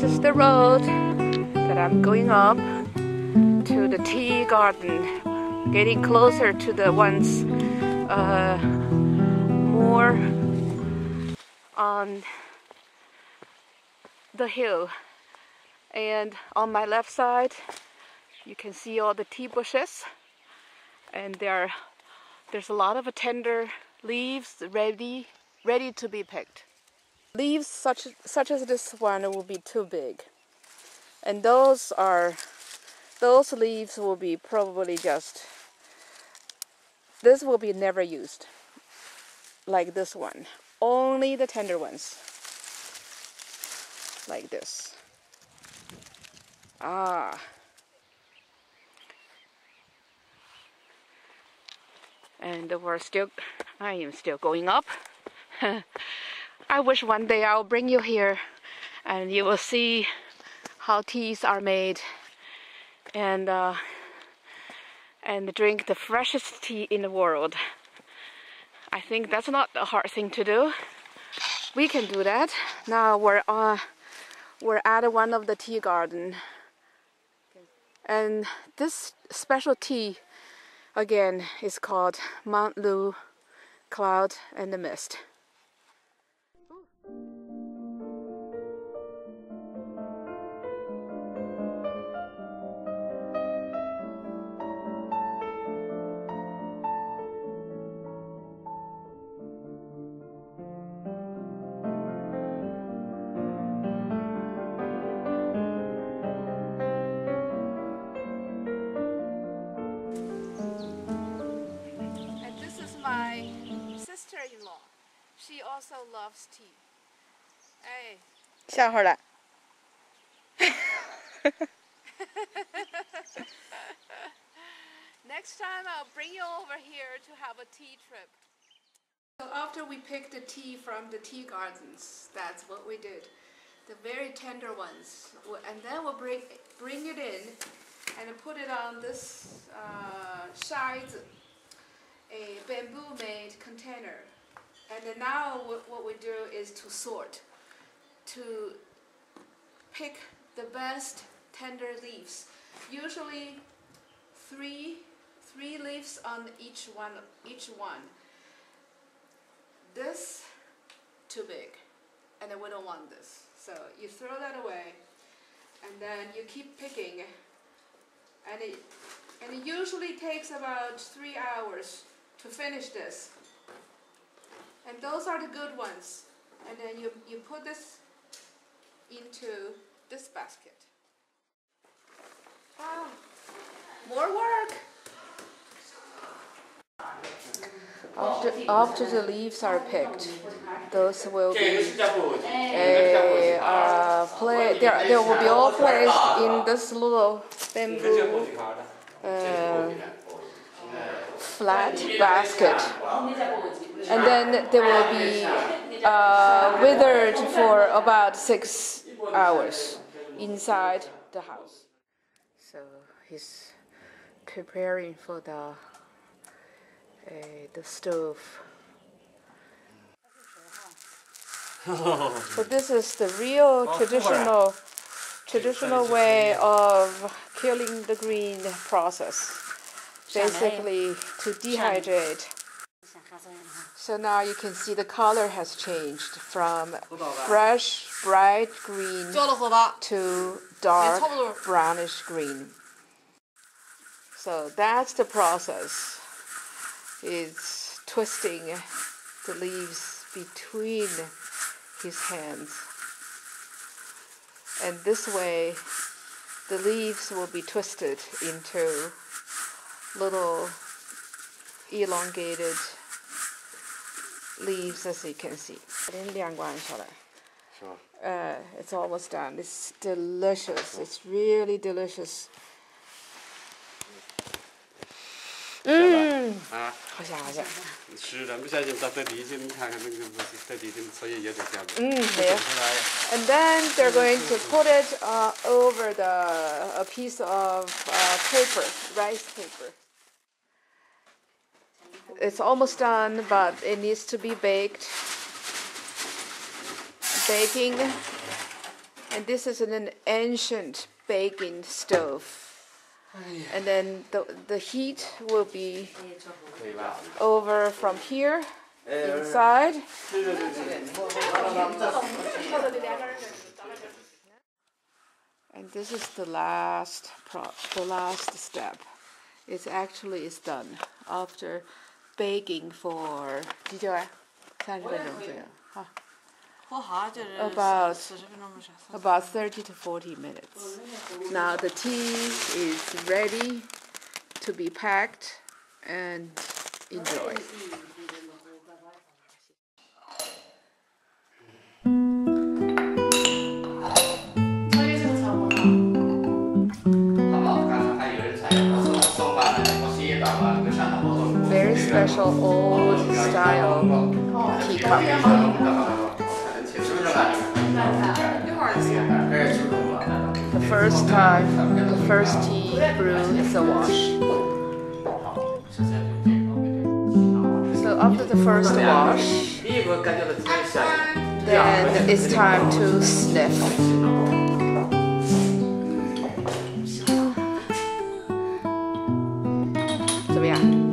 This is the road that I'm going up to the tea garden, getting closer to the ones more on the hill. And on my left side you can see all the tea bushes, and there's a lot of tender leaves ready to be picked. Leaves such as this one will be too big, and those leaves will be probably just, this will be never used, like this one. Only the tender ones, like this. And I am still going up. I wish one day I'll bring you here and you will see how teas are made, and drink the freshest tea in the world. I think that's not a hard thing to do. We can do that. Now we're at one of the tea garden, and this special tea again is called Mount Lu Cloud and Mist. Sister-in-law, she also loves tea. Hey. 笑话了。Next time I'll bring you over here to have a tea trip. So after we picked the tea from the tea gardens, that's what we did. The very tender ones, and then we'll bring it in and put it on this shai zi, a bamboo made container. And then now what we do is to sort, to pick the best tender leaves, usually three leaves on each one. This too big, and then we don't want this, so you throw that away, and then you keep picking, and it usually takes about 3 hours to finish this. And those are the good ones. And then you put this into this basket. Wow, more work! After the leaves are picked, those will be they will be all placed in this little bamboo flat basket, and then they will be withered for about 6 hours inside the house. So he's preparing for the stove. So this is the real traditional way of killing the green process. Basically to dehydrate. So now you can see the color has changed from fresh, bright green to dark, brownish green. So that's the process. It's twisting the leaves between his hands. And this way, the leaves will be twisted into little elongated leaves, as you can see. It's almost done. It's delicious. It's really delicious. And then they're going to put it over a piece of paper, rice paper. It's almost done, but it needs to be baked. Baking And this is an ancient baking stove. And then the heat will be over from here, inside. And this is the last step. It's done after baking for about 30 to 40 minutes. Now the tea is ready to be packed and enjoyed. Very special old style teacup. The first time, the first tea brewed is a wash. So after the first wash, then it's time to sniff. How